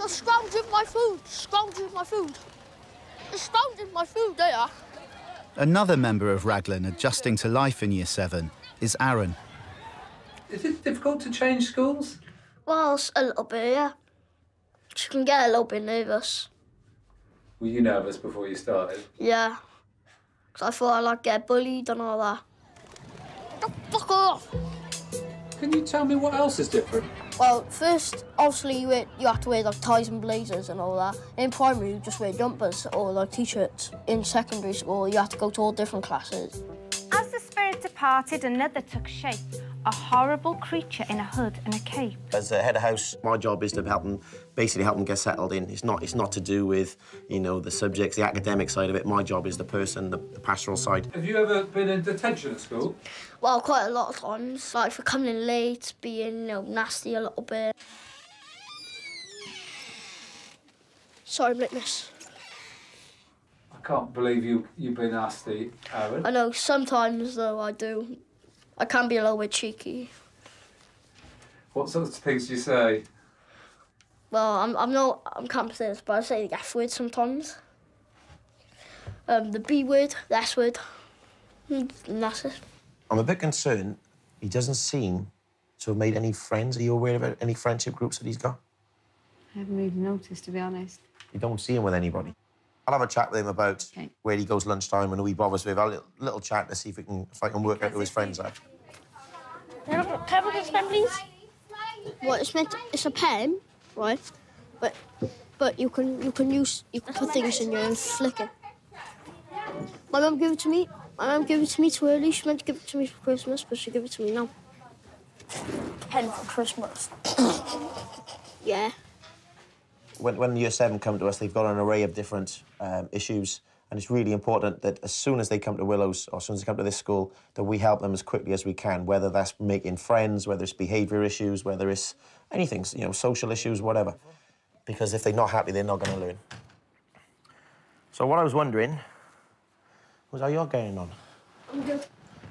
They're scrounging my food, scrounging my food. They're scrounging my food, they are. Another member of Raglan adjusting to life in Year 7 is Aaron. Is it difficult to change schools? Well, a little bit, yeah. She can get a little bit nervous. Were you nervous before you started? Yeah. Because I thought I'd like, get bullied and all that. Oh, fuck off! Can you tell me what else is different? Well, first, obviously, you have to wear like ties and blazers and all that. In primary, you just wear jumpers or like t-shirts. In secondary school, you have to go to all different classes. As the spirit departed, another took shape. A horrible creature in a hood and a cape. As a head of house, my job is to help them, basically help them get settled in. It's not to do with, you know, the subjects, the academic side of it. My job is the person, the pastoral side. Have you ever been in detention at school? Well, quite a lot of times. Like, for coming in late, being, you know, nasty a little bit. Sorry, I'm late, miss. I can't believe you've been nasty, Aaron. I know, sometimes, though, I do. I can be a little bit cheeky. What sorts of things do you say? Well, I can't say this, but I say the F word sometimes. The B word, the S word, and that's it. I'm a bit concerned he doesn't seem to have made any friends. Are you aware of any friendship groups that he's got? I haven't really noticed, to be honest. You don't see him with anybody? I'll have a chat with him about where he goes lunchtime and who he bothers with. I'll have a little chat to see if, I can work out who his friends are. Can I have this pen, please? Well, it's a pen, right? But you can put things in your and flick it. My mum gave it to me. My mum gave it to me too early. She meant to give it to me for Christmas, but she gave it to me now. Pen for Christmas. Yeah. When Year 7 come to us, they've got an array of different issues, and it's really important that as soon as they come to Willows or as soon as they come to this school, that we help them as quickly as we can, whether that's making friends, whether it's behaviour issues, whether it's anything, you know, social issues, whatever. Because if they're not happy, they're not going to learn. So what I was wondering was how you're going on. I'm good.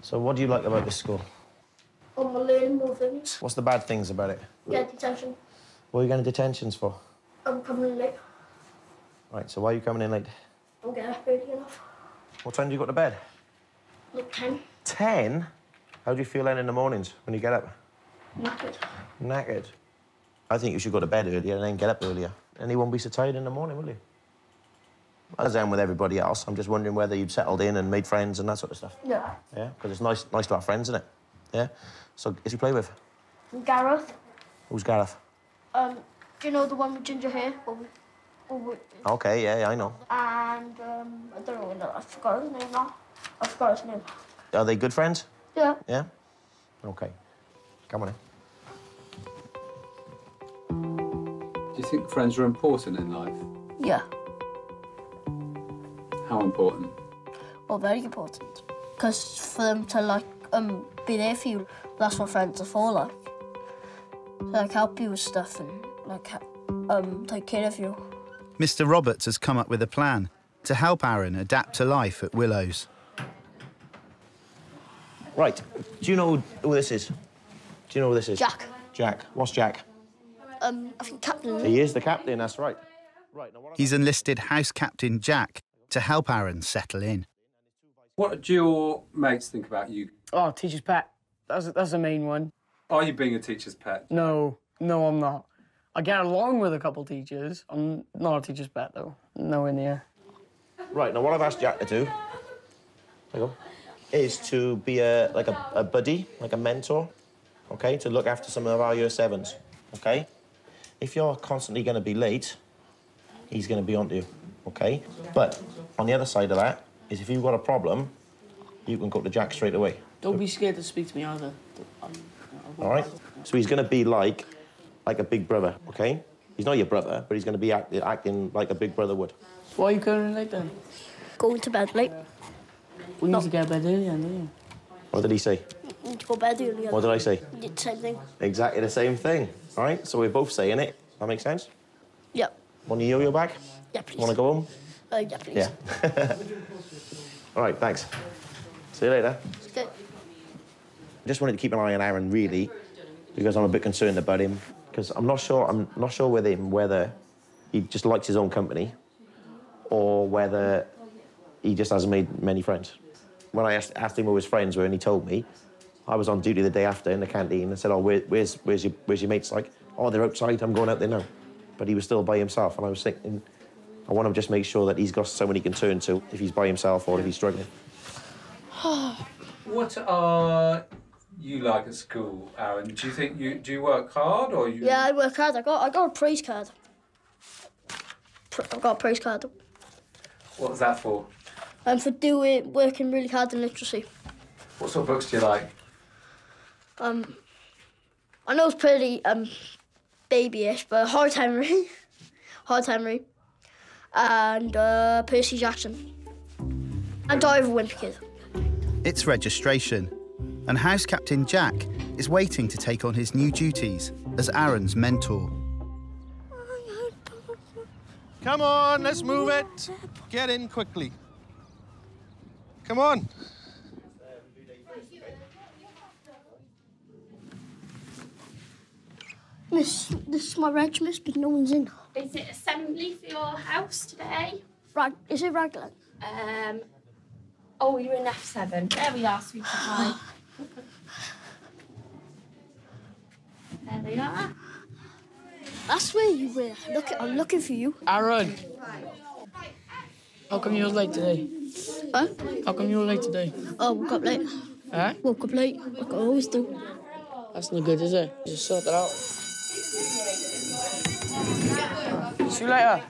So what do you like about this school? I'm learning more things. What's the bad things about it? Yeah, detention. What are you going to detentions for? I'm coming in late. Right, so why are you coming in late? I'm getting up early enough. What time do you go to bed? Like 10. 10? How do you feel then in the mornings when you get up? Knackered. Knackered? I think you should go to bed earlier and then get up earlier. And you won't be so tired in the morning, will you? As I am with everybody else, I'm just wondering whether you've settled in and made friends and that sort of stuff. Yeah. Yeah? Because it's nice to have friends, isn't it? Yeah? So, who do you play with? Gareth. Who's Gareth? Do you know the one with ginger hair? OK, yeah, I know. And, I don't know, I forgot his name now. I forgot his name. Are they good friends? Yeah. Yeah? OK. Come on in. Do you think friends are important in life? Yeah. How important? Well, very important. Because for them to, like, be there for you, that's what friends are for, like. To, like, help you with stuff and... like, take care of you. Mr. Roberts has come up with a plan to help Aaron adapt to life at Willows. Right, do you know who this is? Do you know who this is? Jack. Jack. What's Jack? I think captain. He is the captain, that's right. He's enlisted house captain Jack to help Aaron settle in. What do your mates think about you? Oh, teacher's pet. That's the main one. Are you being a teacher's pet? No, I'm not. I get along with a couple of teachers. I'm not a teacher's pet, though. Nowhere near. Right, now what I've asked Jack to do, there you go, is to be a buddy, like a mentor, OK, to look after some of our Year 7s, OK? If you're constantly going to be late, he's going to be onto you, OK? But on the other side of that is if you've got a problem, you can go to Jack straight away. Don't be scared to speak to me either. All right? So he's going to be like a big brother, OK? He's not your brother, but he's going to be acting like a big brother would. Why are you going late, then? Going to bed late. We need to go to bed earlier, don't you? What did he say? You need to go to bed earlier. What did I say? You did the same thing. Exactly the same thing, all right? So we're both saying it. That makes sense? Yep. Want a yo-yo bag? Yeah, please. Want to go home? Yeah, please. Yeah. All right, thanks. See you later. Okay. I just wanted to keep an eye on Aaron, really, because I'm a bit concerned about him. Because I'm not sure with him whether he just likes his own company or whether he just hasn't made many friends. When I asked him who his friends were and he told me, I was on duty the day after in the canteen and I said, oh, where's your mates? Like, oh, they're outside, I'm going out there now. But he was still by himself and I was thinking, I want to just make sure that he's got someone he can turn to if he's by himself or if he's struggling. What are you like at school, Aaron? Do you think do you work hard or you? Yeah, I work hard. I got a praise card. I got a praise card. What was that for? For working really hard in literacy. What sort of books do you like? I know it's pretty babyish, but Hard Henry, and Percy Jackson, and I have a Wimpy Kid. It's registration, and House Captain Jack is waiting to take on his new duties as Aaron's mentor. Come on, let's move it. Get in quickly. Come on. Miss, this is my reg, miss, but no one's in. Is it assembly for your house today? Is it Raglan? Oh, you're in F7. There we are, sweetie pie. There they are. That's where you were. Look, I'm looking for you. Aaron! How come you were late today? Huh? How come you were late today? Oh, woke up late. Huh? Woke up late, like I always do. That's no good, is it? Just sort that out. See you later.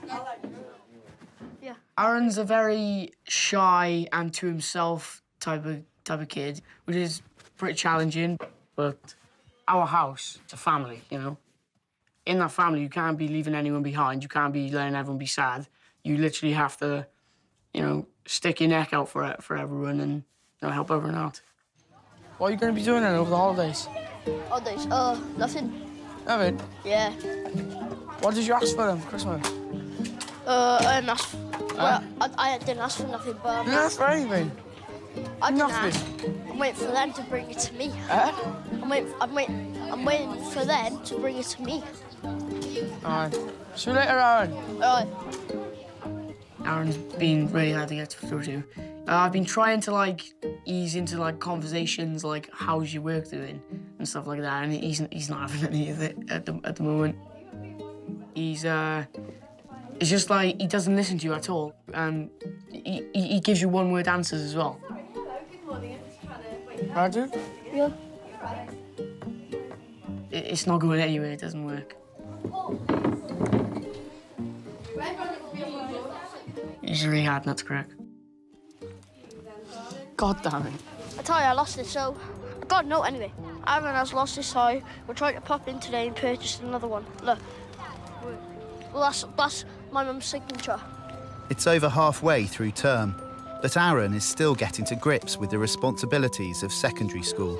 Aaron's a very shy and to himself type of kid, which is pretty challenging. But our house, it's a family, you know. In that family, you can't be leaving anyone behind. You can't be letting everyone be sad. You literally have to, you know, stick your neck out for everyone and, you know, help everyone out. What are you going to be doing then over the holidays? Holidays? Nothing. Nothing? Yeah. What did you ask for them for Christmas? Well, I didn't ask for nothing, but... You didn't ask for anything? Nothing? I'm waiting for them to bring it to me. Eh? I'm waiting for them to bring it to me. All right. See you later, Aaron. All right. Aaron's been really hard to get through to. I've been trying to, like, ease into, like, conversations, like, how's your work doing and stuff like that, and he's not having any of it at the moment. He's, It's just like he doesn't listen to you at all, and he gives you one-word answers as well. Hello, good morning. I'm just trying to wait. Yeah. It's not going anywhere. It doesn't work. It's really hard not to crack. God damn it! I tell you, I lost it. So I got a note anyway. Aaron has lost his tie. We're trying to pop in today and purchase another one. Look. Well, that's my mum's signature. It's over halfway through term, but Aaron is still getting to grips with the responsibilities of secondary school.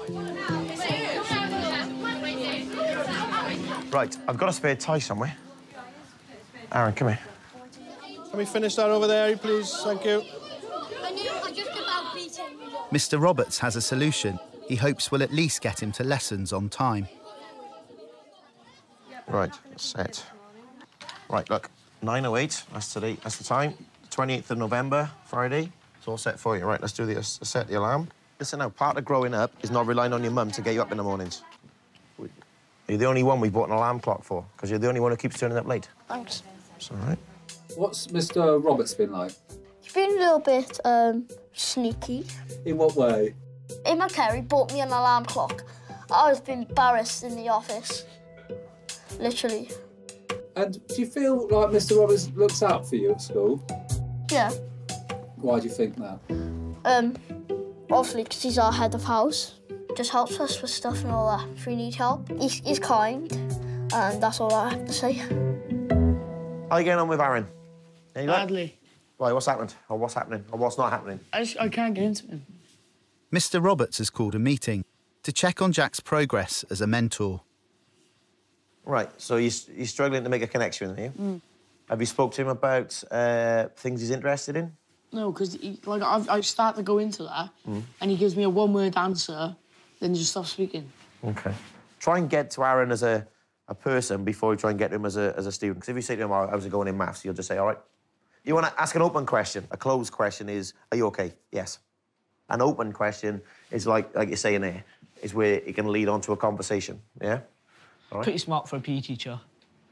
Right, I've got a spare tie somewhere. Aaron, come here. Can we finish that over there, please? Thank you. Mr. Roberts has a solution. He hopes we'll at least get him to lessons on time. Right, set. Right, look, 9:08, that's today, that's the time. The 28th of November, Friday. It's all set for you. Right, let's do the set the alarm. Listen now, part of growing up is not relying on your mum to get you up in the mornings. You're the only one we bought an alarm clock for, because you're the only one who keeps turning up late. Thanks. It's all right. What's Mr. Roberts been like? He's been a little bit sneaky. In what way? Emma Carey bought me an alarm clock. I was embarrassed in the office. Literally. And do you feel like Mr. Roberts looks out for you at school? Yeah. Why do you think that? Obviously, because he's our head of house. Just helps us with stuff and all that if we need help. He's kind, and that's all I have to say. How are you getting on with Aaron? Badly. Why, what's happened? Or what's happening? Or what's not happening? I can't get into him. Mr. Roberts has called a meeting to check on Jack's progress as a mentor. Right, so you're struggling to make a connection, are you? Mm. Have you spoke to him about things he's interested in? No, because, like, I start to go into that, and he gives me a one-word answer, then just stop speaking. OK. Try and get to Aaron as a a person before you try and get to him as a student. Because if you say to him, oh, how's it going in maths? You'll just say, all right. You want to ask an open question. A closed question is, are you OK? Yes. An open question is like you're saying there, is where it can lead on to a conversation, yeah? All right. Pretty smart for a PE teacher.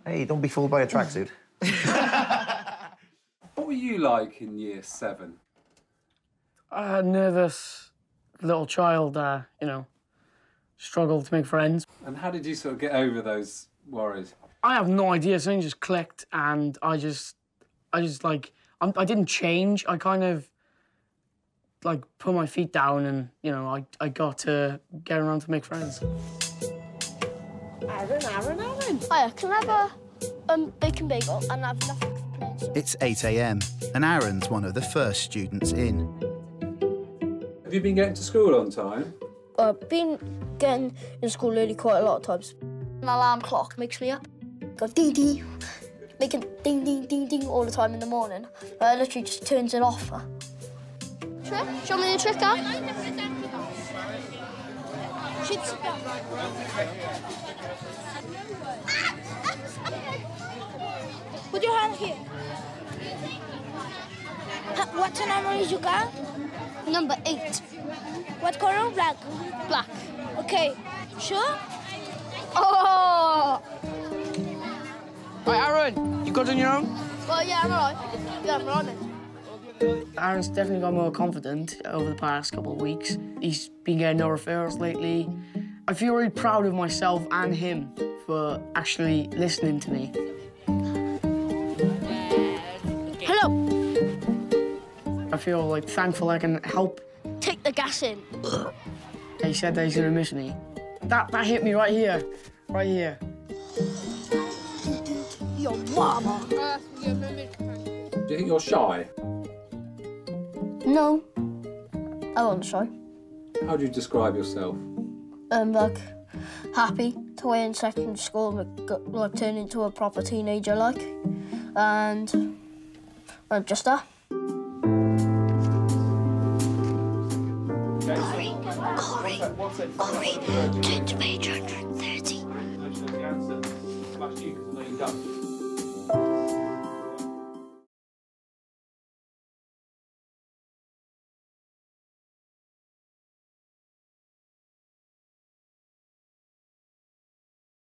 Hey, don't be fooled by a tracksuit. What were you like in year 7? A nervous little child, you know, struggled to make friends. And how did you sort of get over those worries? I have no idea. Something just clicked, and I didn't change. I kind of, like, put my feet down and, you know, I got to get around to make friends. Aaron. Hiya, can I have a bacon bagel and have nothing for plain? It's 8 AM and Aaron's one of the first students in. Have you been getting to school on time? I've been getting in school early quite a lot of times. An alarm clock wakes me up. Go dee-dee. Making ding, ding, ding, ding all the time in the morning. I literally just turns it off. Trick? Show me the trick, Dad. Put your hand here. What number is you got? Number 8. What color? Black. Black. Okay. Sure? Oh! Right, Aaron, you got on your own? Well, yeah, I'm all right. Yeah, I'm all right, then. Aaron's definitely got more confident over the past couple of weeks. He's been getting no referrals lately. I feel really proud of myself and him for actually listening to me. Hello. I feel, like, thankful I can help. Take the gas in. He said that he's going to miss me. That hit me right here. Right here. Your mama. Do you think you're shy? No, I wasn't shy. How do you describe yourself? Like, happy to way in secondary school and, like, turn into a proper teenager, like. And I'm just that. Corey, turn to page 130.